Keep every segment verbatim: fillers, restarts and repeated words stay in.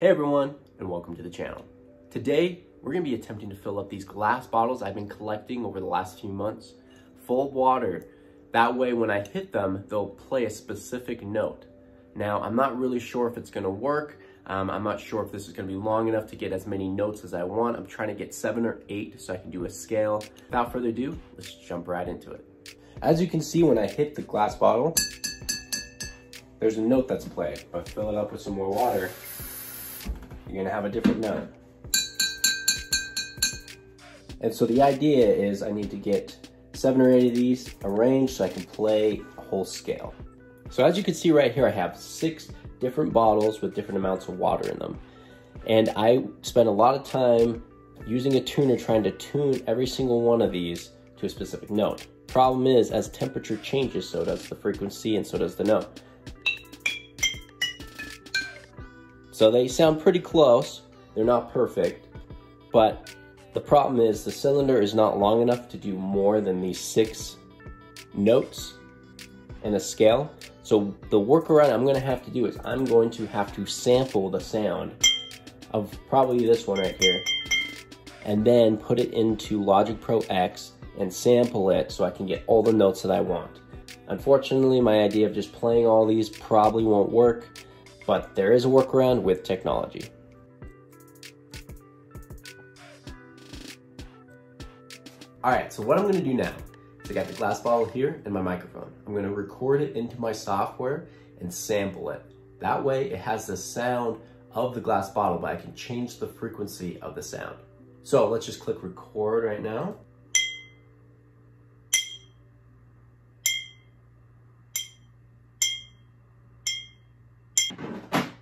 Hey everyone, and welcome to the channel. Today, we're gonna be attempting to fill up these glass bottles I've been collecting over the last few months, full of water. That way, when I hit them, they'll play a specific note. Now, I'm not really sure if it's gonna work. Um, I'm not sure if this is gonna be long enough to get as many notes as I want. I'm trying to get seven or eight so I can do a scale. Without further ado, let's jump right into it. As you can see, when I hit the glass bottle, there's a note that's played. If I fill it up with some more water, you're gonna have a different note. And so the idea is I need to get seven or eight of these arranged so I can play a whole scale. So as you can see right here, I have six different bottles with different amounts of water in them. And I spent a lot of time using a tuner trying to tune every single one of these to a specific note. Problem is, as temperature changes, so does the frequency and so does the note. So they sound pretty close, they're not perfect, but the problem is the cylinder is not long enough to do more than these six notes in a scale. So the workaround I'm gonna have to do is I'm going to have to sample the sound of probably this one right here, and then put it into Logic Pro X and sample it so I can get all the notes that I want. Unfortunately, my idea of just playing all these probably won't work, but there is a workaround with technology. All right, so what I'm gonna do now is I got the glass bottle here and my microphone. I'm gonna record it into my software and sample it. That way it has the sound of the glass bottle, but I can change the frequency of the sound. So let's just click record right now.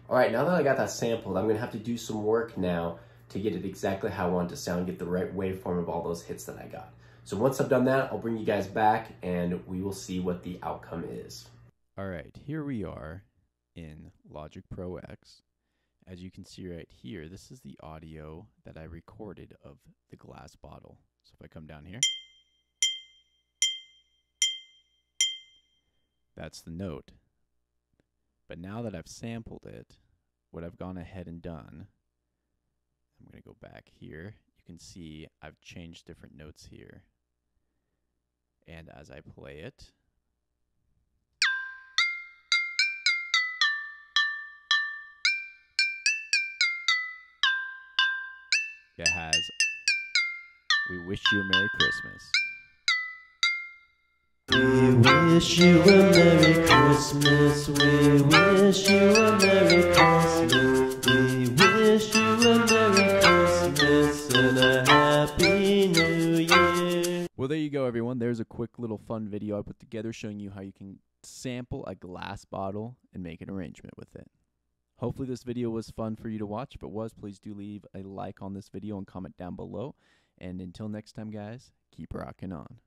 All right, now that I got that sampled, I'm gonna have to do some work now to get it exactly how I want it to sound, get the right waveform of all those hits that I got. So once I've done that, I'll bring you guys back and we will see what the outcome is. All right, here we are in Logic Pro X. As you can see right here, this is the audio that I recorded of the glass bottle. So if I come down here, that's the note. But now that I've sampled it, what I've gone ahead and done, I'm going to go back here. You can see I've changed different notes here. And as I play it, it has, "We wish you a Merry Christmas." We wish you a Merry Christmas, we wish you a Merry Christmas, we wish you a Merry Christmas and a Happy New Year. Well, there you go, everyone. There's a quick little fun video I put together showing you how you can sample a glass bottle and make an arrangement with it. Hopefully this video was fun for you to watch. If it was, please do leave a like on this video and comment down below. And until next time, guys, keep rocking on.